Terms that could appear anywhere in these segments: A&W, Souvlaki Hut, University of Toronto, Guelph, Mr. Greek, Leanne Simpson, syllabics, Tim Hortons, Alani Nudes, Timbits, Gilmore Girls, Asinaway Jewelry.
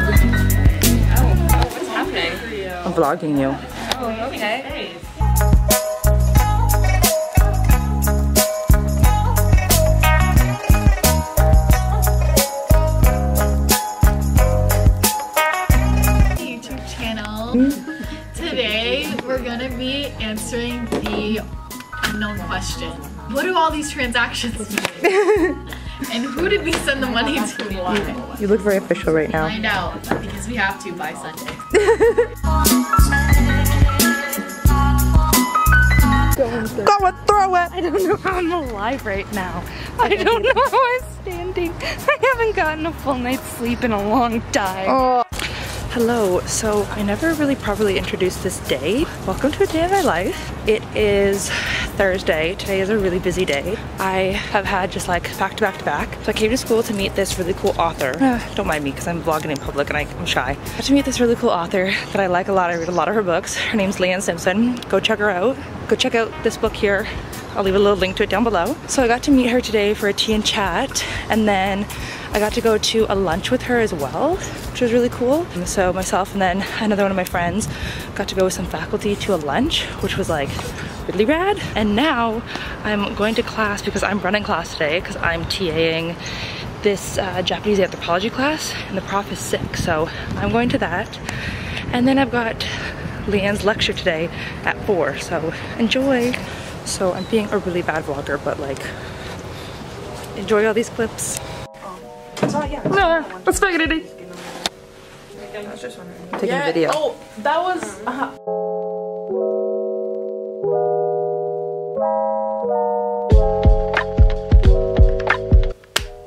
vlog. Oh, what's happening? I'm vlogging you. Oh, okay. YouTube channel. Today, we're gonna be answering the unknown question. What do all these transactions mean? And who did we send the money to and why? You look very official right now. Find out, because we have to by Sunday. Go and throw it! I don't know how I'm alive right now. I don't know how I'm standing. I haven't gotten a full night's sleep in a long time. Oh. Hello, so I never really properly introduced this day. Welcome to a day of my life. It is Thursday. Today is a really busy day. I have had just like back to back to back. So I came to school to meet this really cool author. Don't mind me because I'm vlogging in public and I'm shy. I had to meet this really cool author that I like a lot. I read a lot of her books. Her name's Leanne Simpson. Go check her out. Go check out this book here. I'll leave a little link to it down below. So I got to meet her today for a tea and chat, and then I got to go to a lunch with her as well, which was really cool. And so myself and then another one of my friends got to go with some faculty to a lunch, which was like really rad. And now I'm going to class because I'm running class today because I'm TAing this Japanese anthropology class, and the prof is sick, so I'm going to that. And then I've got Leanne's lecture today at 4, so enjoy. So I'm being a really bad vlogger, but like, enjoy all these clips. No, that's spaghetti. I was just wondering. Taking a video. Oh, that was.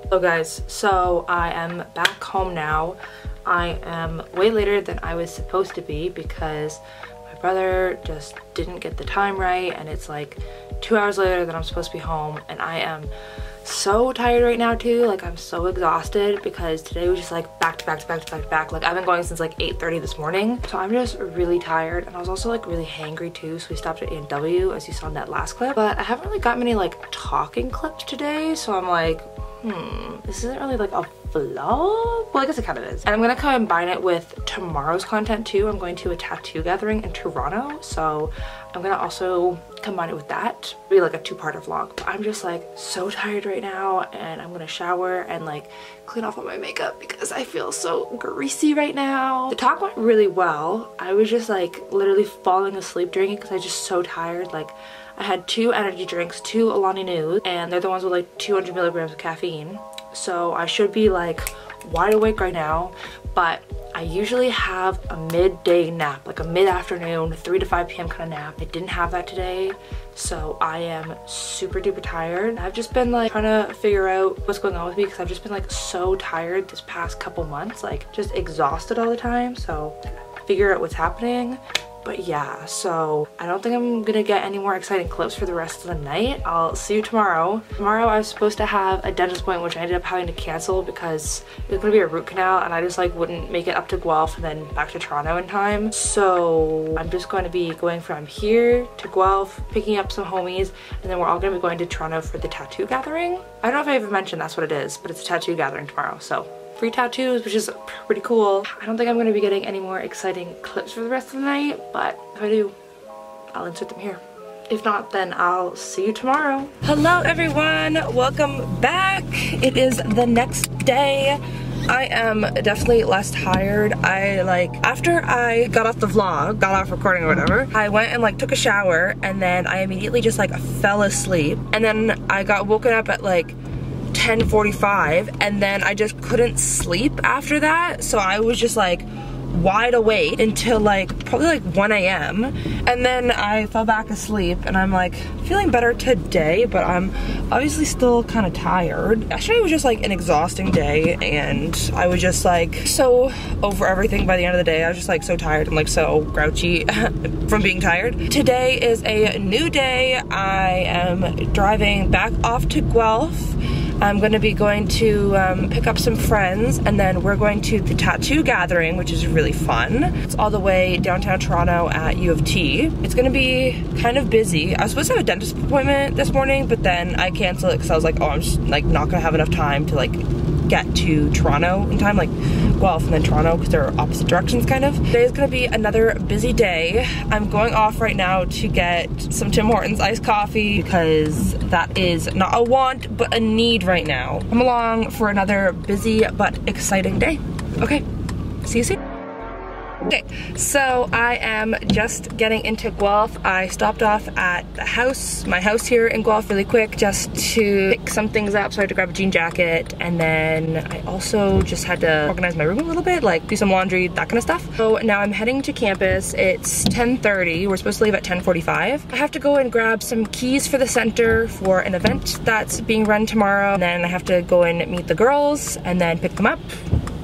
Hello, guys. So I am back home now. I am way later than I was supposed to be because my brother just didn't get the time right, and it's like 2 hours later than I'm supposed to be home, and I am so tired right now too. Like, I'm so exhausted because today was just like back to back to back to back to back. Like, I've been going since like 8:30 this morning, so I'm just really tired, and I was also like really hangry too, so we stopped at A&W as you saw in that last clip. But I haven't really got many like talking clips today, so I'm like, this isn't really like a vlog? Well, I guess it kind of is. And I'm gonna combine it with tomorrow's content too. I'm going to a tattoo gathering in Toronto, so I'm gonna also combine it with that. It'll be like a two-parter vlog. But I'm just like so tired right now, and I'm gonna shower and like clean off all my makeup because I feel so greasy right now. The talk went really well. I was just like literally falling asleep during it because I was just so tired. Like, I had 2 energy drinks, 2 Alani Nudes, and they're the ones with like 200 milligrams of caffeine. So I should be like wide awake right now, but I usually have a midday nap, like a mid-afternoon 3 to 5 p.m. kind of nap. I didn't have that today, so I am super duper tired. I've just been like trying to figure out what's going on with me because I've just been like so tired this past couple months, like just exhausted all the time. So figure out what's happening. But yeah, so I don't think I'm gonna get any more exciting clips for the rest of the night. I'll see you tomorrow. Tomorrow I was supposed to have a dentist appointment, which I ended up having to cancel because it was gonna be a root canal, and I just like wouldn't make it up to Guelph and then back to Toronto in time. So I'm just going to be going from here to Guelph, picking up some homies, and then we're all gonna be going to Toronto for the tattoo gathering. I don't know if I even mentioned that's what it is, but it's a tattoo gathering tomorrow, so free tattoos, which is pretty cool. I don't think I'm gonna be getting any more exciting clips for the rest of the night, but if I do, I'll insert them here. If not, then I'll see you tomorrow. Hello everyone, welcome back. It is the next day. I am definitely less tired. I like, after I got off the vlog, got off recording or whatever, I went and like took a shower, and then I immediately just like fell asleep. And then I got woken up at like 10:45, and then I just couldn't sleep after that, so I was just like wide awake until like probably like 1 a.m. and then I fell back asleep, and I'm like feeling better today, but I'm obviously still kind of tired. Yesterday was just like an exhausting day, and I was just like so over everything by the end of the day. I was just like so tired and like so grouchy from being tired. Today is a new day. I am driving back off to Guelph. I'm gonna be going to pick up some friends, and then we're going to the tattoo gathering, which is really fun. It's all the way downtown Toronto at U of T. It's gonna be kind of busy. I was supposed to have a dentist appointment this morning, but then I canceled it because I was like, oh, I'm just like not gonna have enough time to like get to Toronto in time. Like, well, from Toronto, because they're opposite directions kind of. Today is gonna be another busy day. I'm going off right now to get some Tim Hortons iced coffee because that is not a want, but a need right now. I'm along for another busy but exciting day. Okay, see you soon. Okay, so I am just getting into Guelph. I stopped off at the house, my house here in Guelph really quick just to pick some things up. So I had to grab a jean jacket, and then I also just had to organize my room a little bit, like do some laundry, that kind of stuff. So now I'm heading to campus. It's 10:30. We're supposed to leave at 10:45. I have to go and grab some keys for the center for an event that's being run tomorrow. And then I have to go and meet the girls and then pick them up.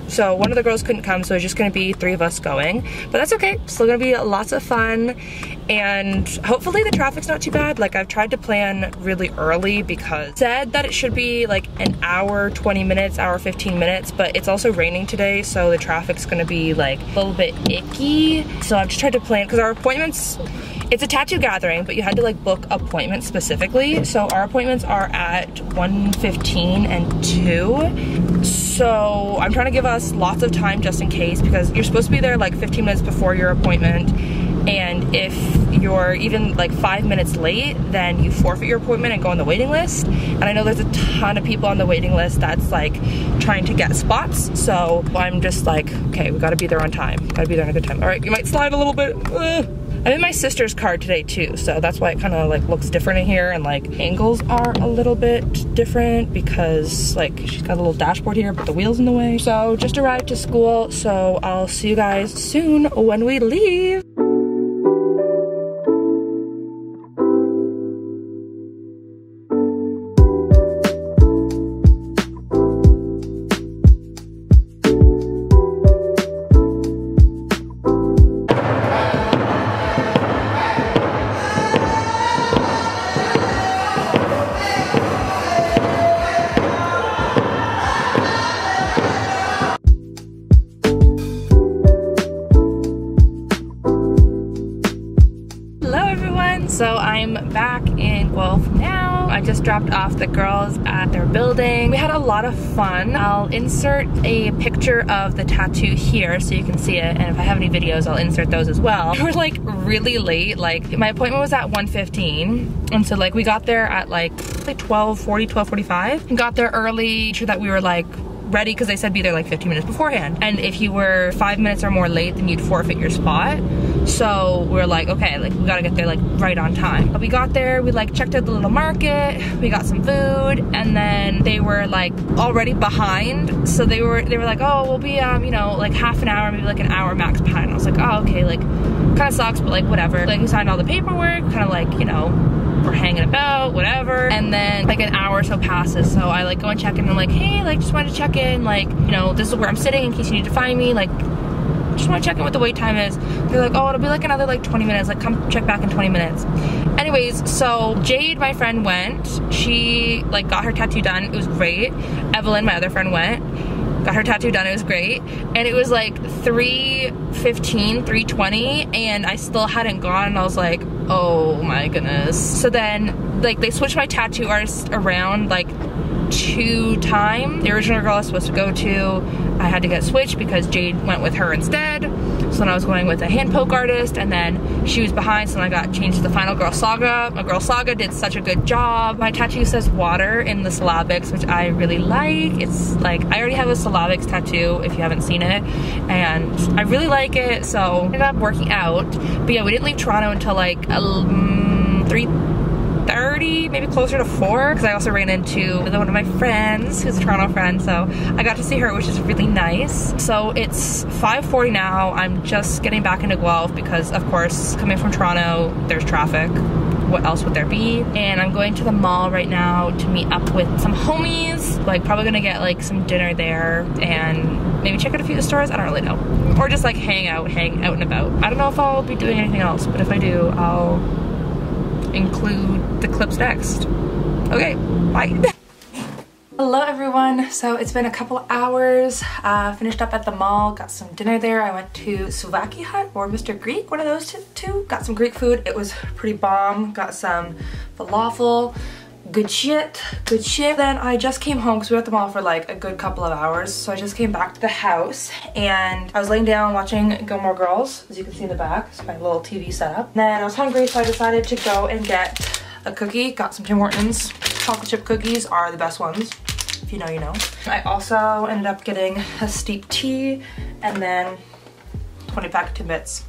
So one of the girls couldn't come, so it's just gonna be three of us going. But that's okay, still gonna be lots of fun. And hopefully the traffic's not too bad. Like, I've tried to plan really early because it said that it should be like an hour, 20 minutes, hour, 15 minutes, but it's also raining today, so the traffic's gonna be like a little bit icky. So I've just tried to plan, because our appointments, it's a tattoo gathering, but you had to like book appointments specifically. So our appointments are at 1:15 and 2. So I'm trying to give us lots of time just in case, because you're supposed to be there like 15 minutes before your appointment. And if you're even like 5 minutes late, then you forfeit your appointment and go on the waiting list. And I know there's a ton of people on the waiting list that's like trying to get spots. So I'm just like, okay, we gotta be there on time. Gotta be there on a good time. All right, you might slide a little bit. I'm in my sister's car today too, so that's why it kind of like looks different in here, and like angles are a little bit different because like she's got a little dashboard here, but the wheel's in the way. So just arrived to school, so I'll see you guys soon when we leave. So I'm back in Guelph now. I just dropped off the girls at their building. We had a lot of fun. I'll insert a picture of the tattoo here so you can see it, and if I have any videos, I'll insert those as well. We're like really late. Like, my appointment was at 1:15, and so like we got there at like 12:40, 12:45, and got there early, sure that we were like ready, because they said be there like 15 minutes beforehand. And if you were 5 minutes or more late, then you'd forfeit your spot. So we're like, okay, like we gotta get there like right on time. But we got there, we like checked out the little market, we got some food, and then they were like already behind. So they were like, oh, we'll be you know, like half an hour, maybe like an hour max behind. I was like, oh, okay, like kind of sucks, but like whatever. Like we signed all the paperwork, kind of like, you know, we're hanging about, whatever. And then like an hour or so passes, so I like go and check in, and I'm like, hey, like just wanted to check in, like, you know, this is where I'm sitting in case you need to find me, like just want to check in what the wait time is. They're like, oh, it'll be like another like 20 minutes, like come check back in 20 minutes. Anyways, so Jade, my friend, went. She like got her tattoo done, it was great. Evelyn, my other friend, went, got her tattoo done, it was great. And it was like 3:15, 3:20, and I still hadn't gone, and I was like, oh my goodness. So then like they switched my tattoo artist around like 2 times. The original girl I was supposed to go to, I had to get switched because Jade went with her instead. So then I was going with a hand poke artist, and then she was behind, so then I got changed to the final girl, Saga. My girl Saga did such a good job. My tattoo says water in the syllabics, which I really like. It's like, I already have a syllabics tattoo if you haven't seen it, and I really like it, so ended up working out. But yeah, we didn't leave Toronto until like 3:30, maybe closer to 4, because I also ran into one of my friends who's a Toronto friend, so I got to see her, which is really nice. So it's 5:40 now. I'm just getting back into Guelph because, of course, coming from Toronto, there's traffic. What else would there be? And I'm going to the mall right now to meet up with some homies. Like, probably gonna get like some dinner there and maybe check out a few of the stores, I don't really know. Or just like hang out and about. I don't know if I'll be doing anything else, but if I do, I'll include the clips next. Okay, bye. Hello everyone, so it's been a couple hours. Finished up at the mall, got some dinner there. I went to Souvlaki Hut or Mr. Greek, one of those two. Got some Greek food, it was pretty bomb. Got some falafel, Good shit, good shit. Then I just came home because we were at the mall for like a good couple of hours. So I just came back to the house and I was laying down watching Gilmore Girls, as you can see in the back. It's my little TV setup. Then I was hungry, so I decided to go and get a cookie. Got some Tim Hortons. Chocolate chip cookies are the best ones. If you know, you know. I also ended up getting a steep tea and then 20 pack of Timbits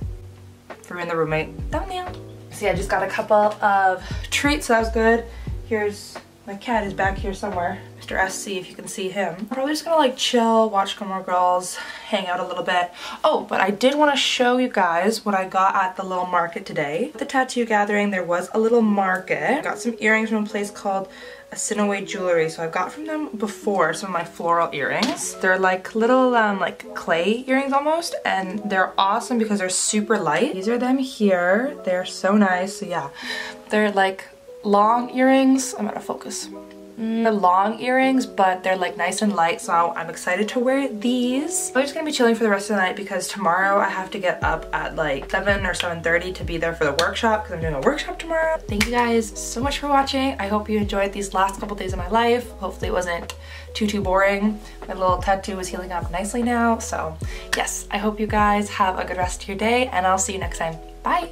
for me and the roommate. Thumbnail. So yeah, I just got a couple of treats, so that was good. Here's, my cat is back here somewhere. Mr. SC, if you can see him. I'm probably just gonna like chill, watch Gilmore Girls, hang out a little bit. Oh, but I did wanna show you guys what I got at the little market today. At the tattoo gathering, there was a little market. I got some earrings from a place called Asinaway Jewelry. So I've got from them before some of my floral earrings. They're like little like clay earrings almost, and they're awesome because they're super light. These are them here. They're so nice, so yeah. They're like long earrings. I'm out of focus. They're long earrings, but they're like nice and light, so I'm excited to wear these. I'm just gonna be chilling for the rest of the night because tomorrow I have to get up at like 7 or 7:30 to be there for the workshop because I'm doing a workshop tomorrow. Thank you guys so much for watching. I hope you enjoyed these last couple days of my life. Hopefully it wasn't too boring. My little tattoo is healing up nicely now. So yes, I hope you guys have a good rest of your day and I'll see you next time. Bye.